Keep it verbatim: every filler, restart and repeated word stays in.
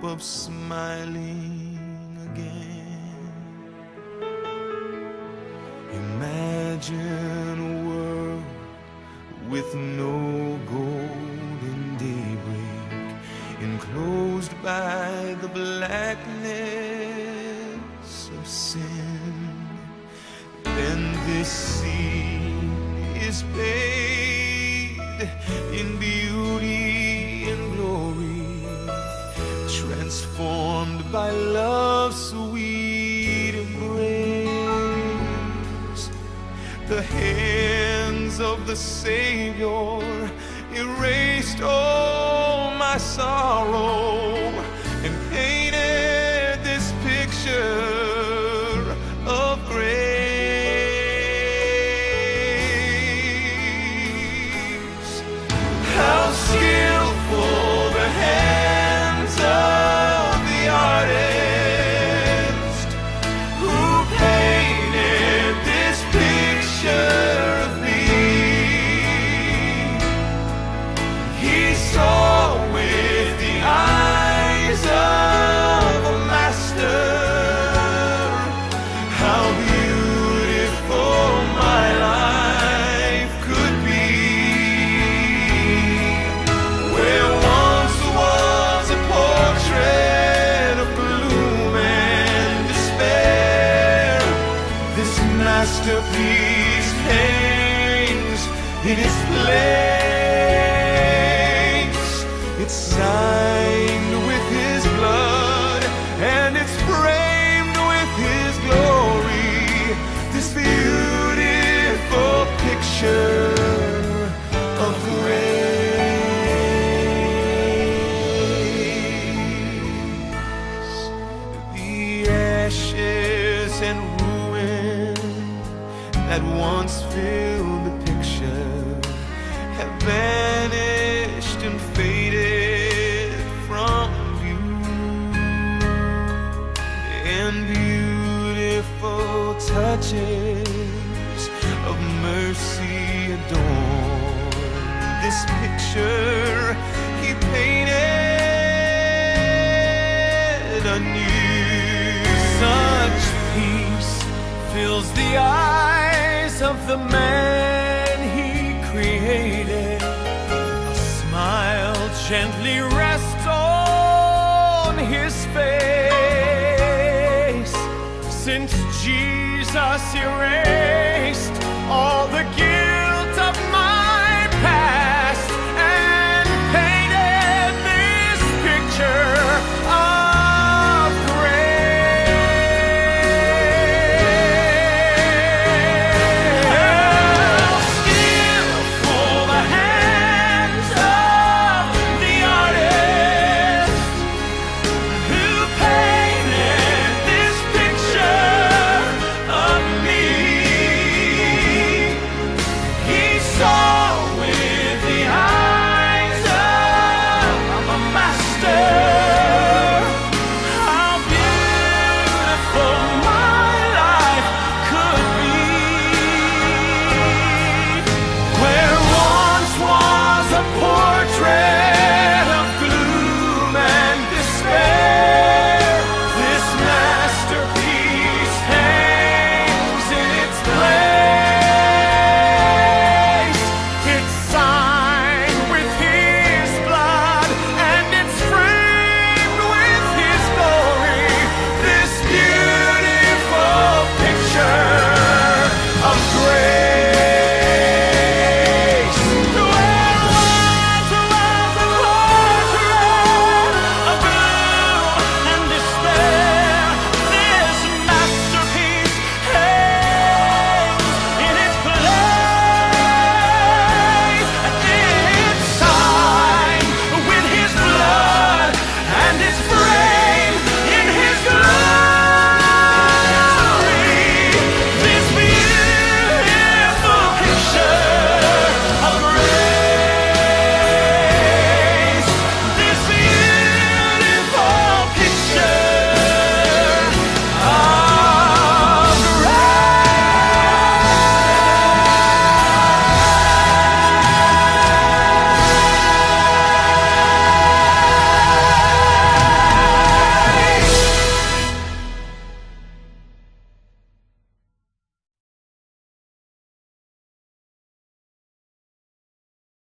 hope of smiling again. Imagine a world with no golden daybreak, enclosed by the blackness of sin. Then this seed is bathed in beauty and glory, transformed by love's sweet embrace. The hands of the Savior erased all my sorrow and painted this picture of grace. How skillful the hands of masterpiece hangs in its place. It's signed with His blood and it's framed with His glory. This beautiful picture of grace. The ashes and ruins that once filled the picture have vanished and faded from view. And beautiful touches of mercy adorn this picture He painted anew. Such peace fills the eye of the man He created, a smile gently rests on His face. Since Jesus erased